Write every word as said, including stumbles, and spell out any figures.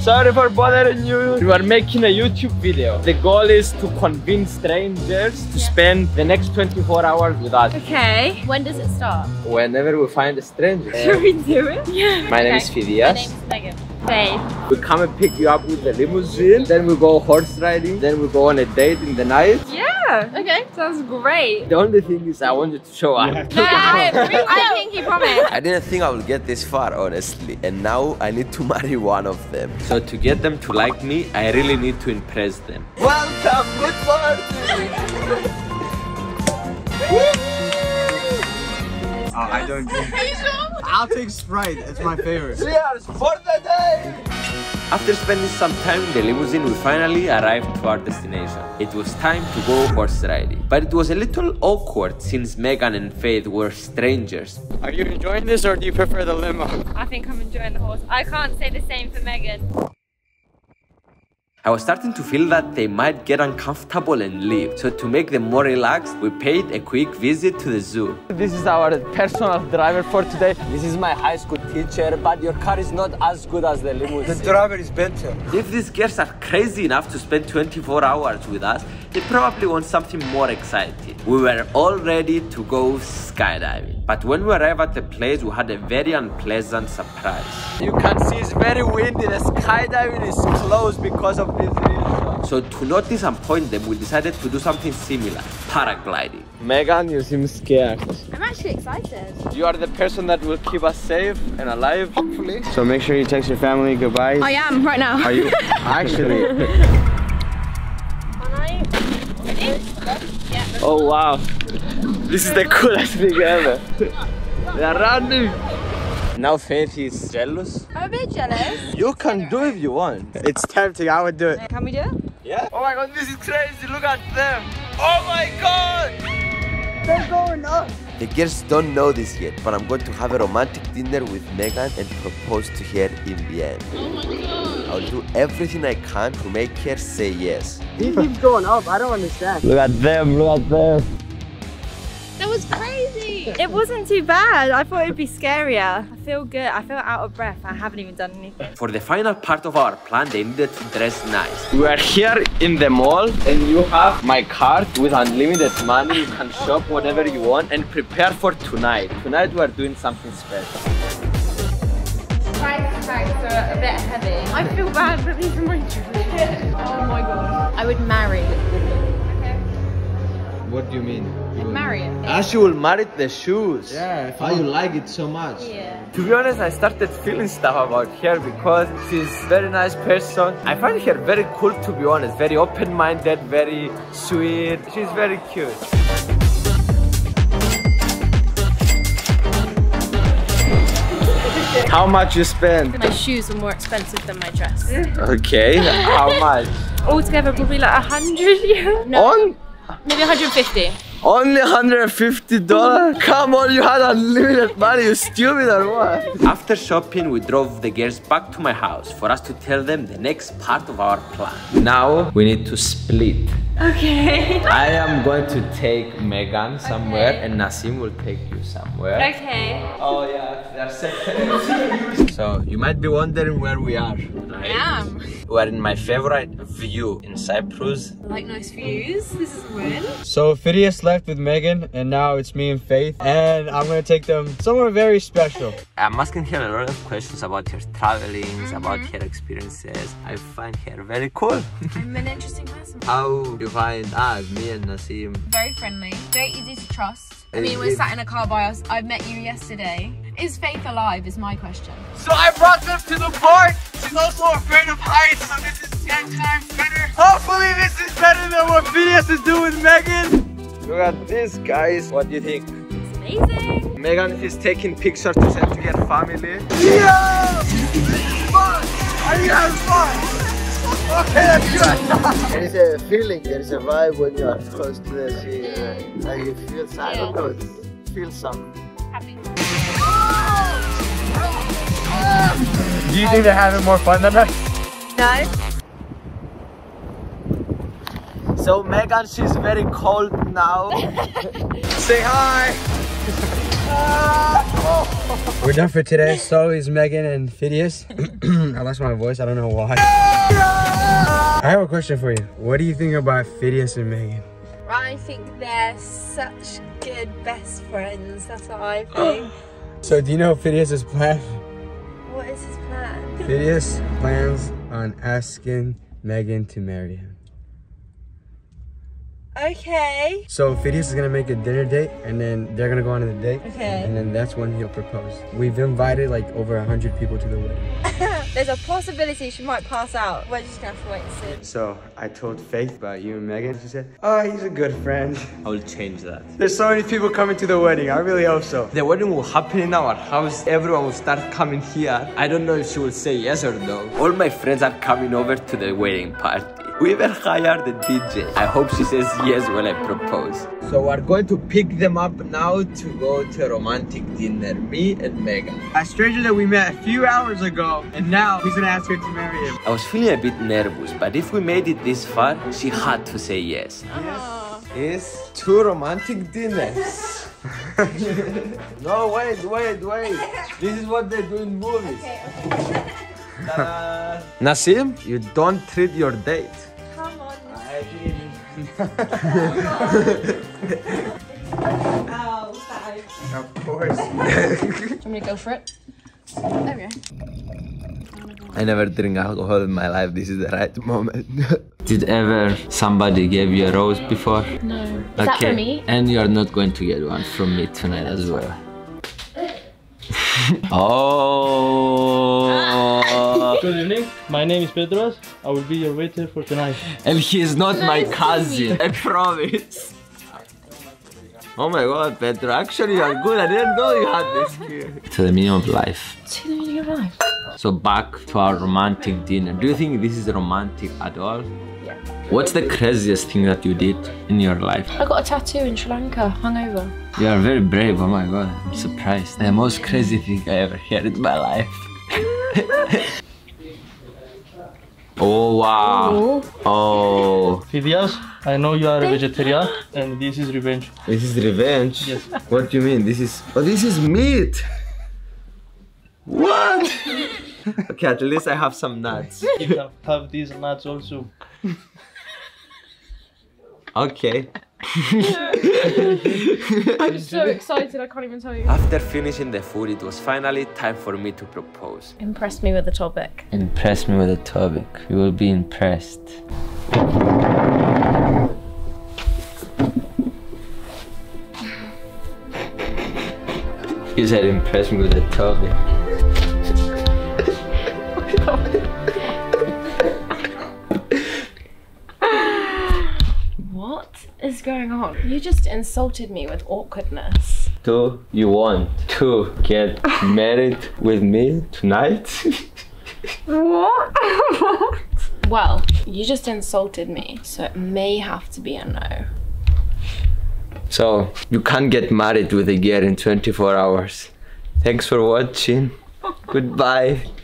Sorry for bothering you. We are making a YouTube video. The goal is to convince strangers to yeah. spend the next twenty-four hours with us. Okay. When does it start? Whenever we find a stranger. Should we do it? Yeah. My okay. name is Fidias. My name is Megan. Faith. We come and pick you up with the limousine. Then we go horse riding. Then we go on a date in the night. Yeah. Okay, sounds great. The only thing is I wanted to show up. No, I, I think he promised. I didn't think I would get this far, honestly. And now I need to marry one of them. So to get them to like me, I really need to impress them. Welcome, good party! Uh, I don't drink. Are you sure? I'll take Sprite, it's my favorite. Three hours for the day! After spending some time in the limousine, we finally arrived to our destination. It was time to go horse riding. But it was a little awkward since Megan and Faith were strangers. Are you enjoying this or do you prefer the limo? I think I'm enjoying the horse. I can't say the same for Megan. I was starting to feel that they might get uncomfortable and leave. So to make them more relaxed, we paid a quick visit to the zoo. This is our personal driver for today. This is my high school teacher, but your car is not as good as the limousine. The driver is better. If these girls are crazy enough to spend twenty-four hours with us, they probably want something more exciting. We were all ready to go skydiving. But when we arrived at the place, we had a very unpleasant surprise. You can see it's very windy. The skydiving is closed because of So to not disappoint them, we decided to do something similar, paragliding. Megan, you seem scared. I'm actually excited. You are the person that will keep us safe and alive, hopefully. So make sure you text your family goodbye. I am, right now. Are you? Actually. Oh wow. This is the coolest thing ever. They are running. Now Faith is jealous. I'm a bit jealous. You can do if you want. It's tempting, I would do it. Can we do it? Yeah. Oh my god, this is crazy, look at them. Oh my god! They're going up. The girls don't know this yet, but I'm going to have a romantic dinner with Megan and propose to her in the end. Oh my god. I'll do everything I can to make her say yes. He keeps going up, I don't understand. Look at them, look at them. That was crazy! It wasn't too bad. I thought it would be scarier. I feel good. I feel out of breath. I haven't even done anything. For the final part of our plan, they needed to dress nice. We are here in the mall and you have my card with unlimited money. You can shop whatever you want and prepare for tonight. Tonight we are doing something special. Price tags are a bit heavy. I feel bad for these are my dreams. Oh my god. I would marry. What do you mean? You marry it. Ah, she will marry the shoes. Yeah, if oh, you like it so much. Yeah. To be honest, I started feeling stuff about her because she's a very nice person. I find her very cool, to be honest. Very open-minded, very sweet. She's very cute. How much you spend? My shoes are more expensive than my dress. Okay, how much? Altogether, probably like a hundred euros. No. On? Maybe one hundred fifty. Only one hundred fifty dollars? Come on, you had unlimited money, you stupid or what? After shopping, we drove the girls back to my house for us to tell them the next part of our plan. Now, we need to split. Okay. I am going to take Megan somewhere okay. and Nassim will take you somewhere. Okay. Oh yeah, they're separate. So, you might be wondering where we are, right? I am. We are in my favorite view in Cyprus. I like nice views, this is weird. So, Fidias left with Megan and now it's me and Faith and I'm going to take them somewhere very special. I'm asking her a lot of questions about her travelings, mm-hmm. about her experiences. I find her very cool. I'm an interesting person. How you find ah, me and Nassim? Very friendly, very easy to trust. I mean, we're sat in a car by us. I met you yesterday. Is Faith alive is my question. So I brought them to the park. She's also afraid of heights, so this is ten times better. Hopefully this is better than what Fidias is doing with Megan. Look at this, guys. What do you think? It's amazing. Megan is taking pictures to send to her family. Yeah! This is fun! Are you having fun? Okay, there is a feeling, there is a vibe when you are close to the sea. Uh, like you feel, I don't know, feel something. Happy. Do you think they're having more fun than us? No. So Megan, she's very cold now. Say hi. Ah, oh. We're done for today. So is Megan and Fidias. I lost my voice. I don't know why. I have a question for you. What do you think about Fidias and Megan? I think they're such good best friends. That's what I think. So do you know Fidias' plan? What is his plan? Fidias plans on asking Megan to marry him. Okay. So Fidias is gonna make a dinner date, and then they're gonna go on a date. Okay. And then that's when he'll propose. We've invited like over a hundred people to the wedding. There's a possibility she might pass out. We're just gonna have to wait and see. So I told Faith about you and Megan. She said, "Oh, he's a good friend." I will change that. There's so many people coming to the wedding. I really hope so. The wedding will happen in our house. Everyone will start coming here. I don't know if she will say yes or no. All my friends are coming over to the wedding party. We even hired the D J. I hope she says yes when I propose. So we're going to pick them up now to go to a romantic dinner, me and Megan. A stranger that we met a few hours ago, and now he's gonna ask her to marry him. I was feeling a bit nervous, but if we made it this far, she had to say yes. Yes. It's two romantic dinners. No, wait, wait, wait. This is what they do in movies. Okay, okay. Nassim, you don't treat your date. Come on, I didn't. Oh, sorry. Of course. Want me to go for it? There we go. I never drink alcohol in my life. This is the right moment. Did ever somebody give you a rose before? No. Is okay. That for me? And you're not going to get one from me tonight as well. Oh. Good evening, my name is Pedro. I will be your waiter for tonight. And he is not nice my cousin, I promise. Oh my god, Pedro, actually you are good. I didn't know you had this here. To the meaning of life. To the meaning of life. So back to our romantic dinner. Do you think this is romantic at all? Yeah. What's the craziest thing that you did in your life? I got a tattoo in Sri Lanka, hungover. You are very brave, oh my god, I'm surprised. The most crazy thing I ever heard in my life. Oh wow. Oh. Fidias, I know you are a vegetarian and this is revenge. This is revenge? Yes. What do you mean? This is... Oh, this is meat! What? Okay, at least I have some nuts. You can have these nuts also. Okay. I'm so excited, I can't even tell you. After finishing the food, it was finally time for me to propose. Impress me with a topic. Impress me with a topic. You will be impressed. You said impress me with a topic. Is going on? You just insulted me with awkwardness. Do you want to get married with me tonight? What? Well, you just insulted me, so it may have to be a no. So, you can't get married with a girl in twenty-four hours. Thanks for watching. Goodbye.